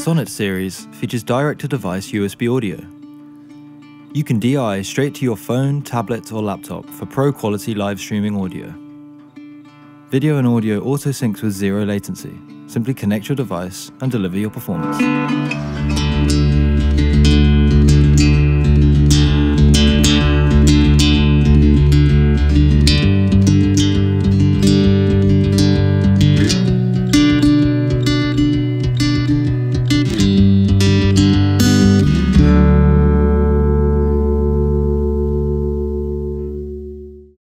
Sonnet series features direct-to-device USB audio. You can DI straight to your phone, tablet or laptop for pro-quality live streaming audio. Video and audio auto syncs with zero latency. Simply connect your device and deliver your performance.